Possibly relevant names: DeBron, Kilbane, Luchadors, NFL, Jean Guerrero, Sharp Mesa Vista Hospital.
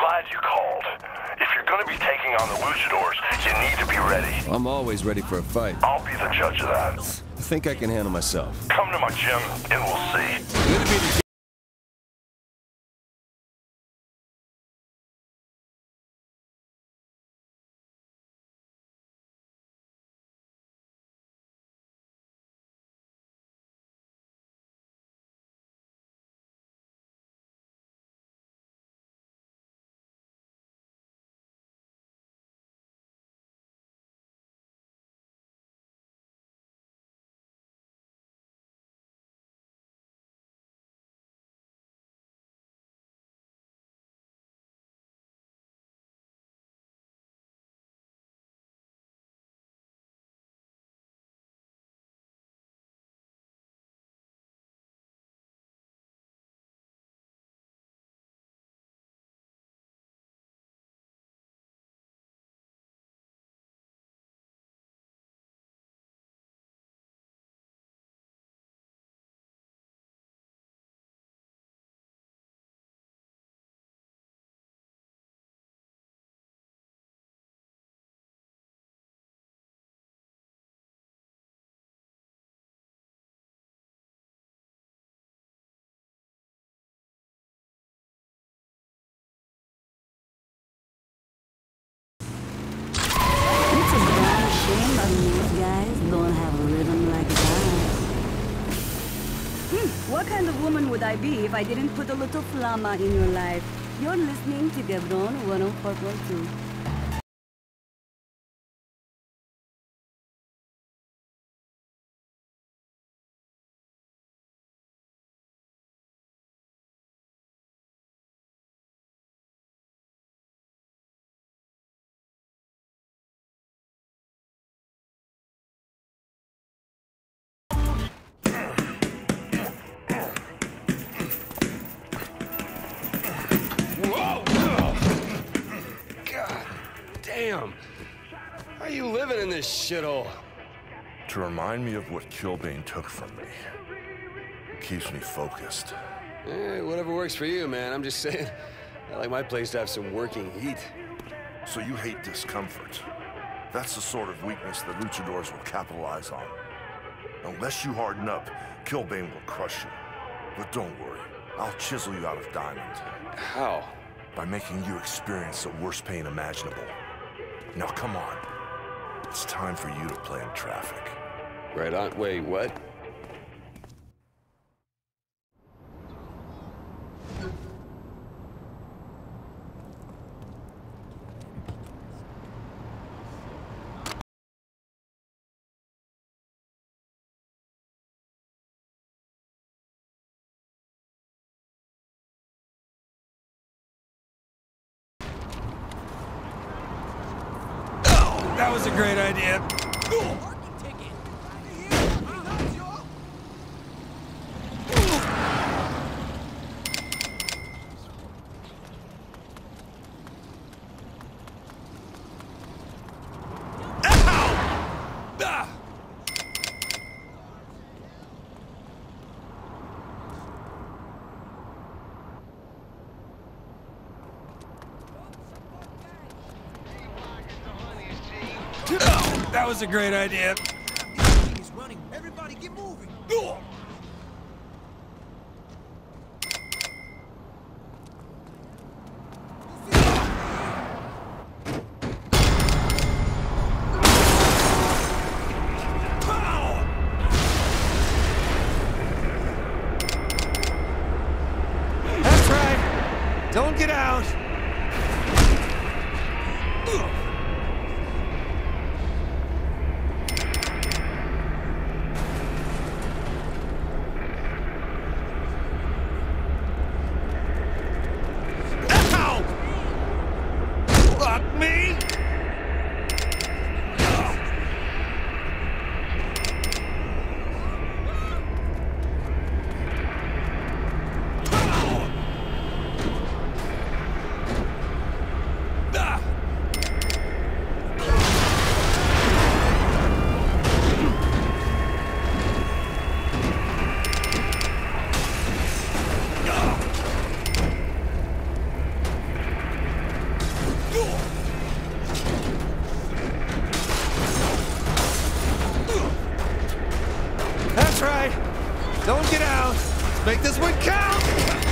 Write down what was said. Glad you called. If you're going to be taking on the Luchadors, you need to be ready. I'm always ready for a fight. I'll be the judge of that. I think I can handle myself. Come to my gym and we'll see. Good to be the What kind of woman would I be if I didn't put a little flama in your life? You're listening to DeBron 104.2. Damn! How are you living in this shithole? To remind me of what Kilbane took from me. It keeps me focused. Eh, whatever works for you, man. I'm just saying, I like my place to have some working heat. So you hate discomfort. That's the sort of weakness the Luchadors will capitalize on. Unless you harden up, Kilbane will crush you. But don't worry, I'll chisel you out of diamond. How? By making you experience the worst pain imaginable. Now, come on. It's time for you to play in traffic. Right on. Wait, what? That was a great idea. Cool. That was a great idea. This thing is running. Everybody get moving. That's right. Don't get out. That's right. Don't get out. Let's make this one count.